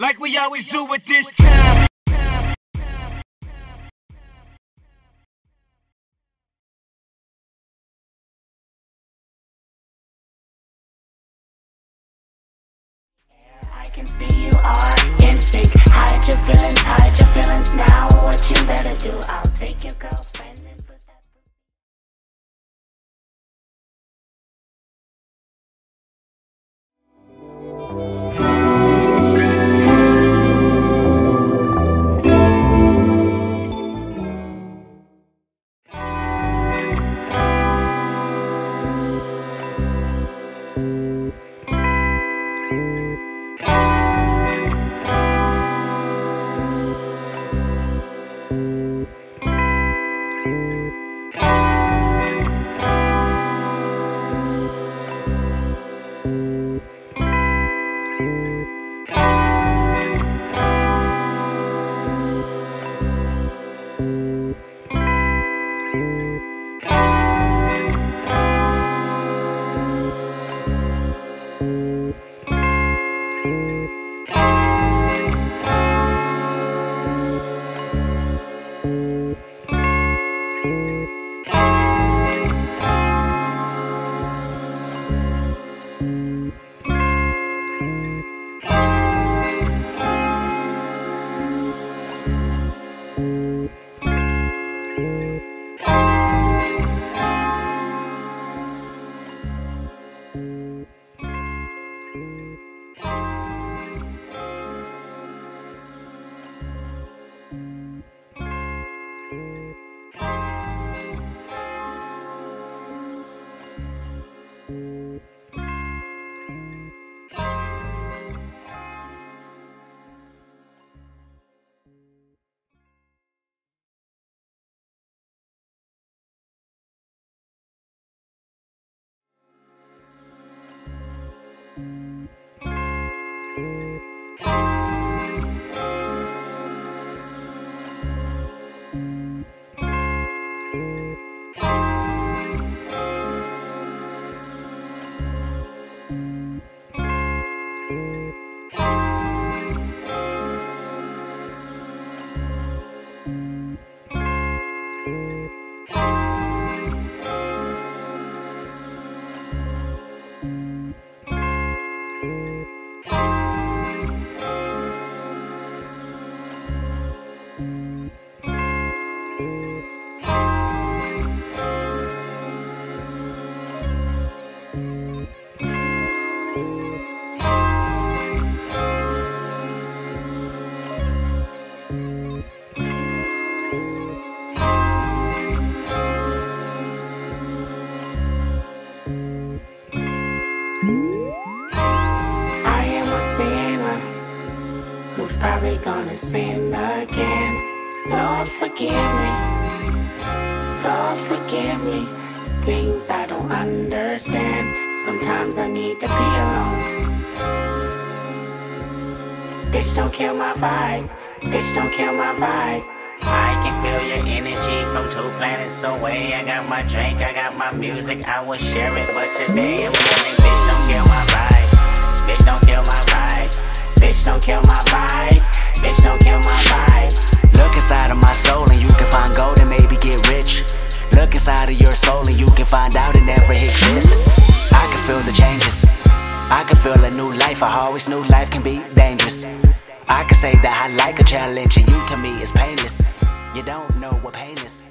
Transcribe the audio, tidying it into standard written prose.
Like we always do with this time. I can see you are in sync. Hide your feelings now. What you better do, I'll take your girlfriend and put that. Who's probably gonna sin again. Lord forgive me, Lord forgive me. Things I don't understand. Sometimes I need to be alone. Bitch don't kill my vibe, bitch don't kill my vibe. I can feel your energy from 2 planets away. I got my drink, I got my music, I will share it, but today I'm willing. Bitch don't kill my vibe, bitch don't kill my vibe. Bitch don't kill my vibe, bitch don't kill my vibe. Look inside of my soul and you can find gold and maybe get rich. Look inside of your soul and you can find out it never exists. I can feel the changes, I can feel a new life. I always knew life can be dangerous. I can say that I like a challenge and you to me is painless. You don't know what pain is.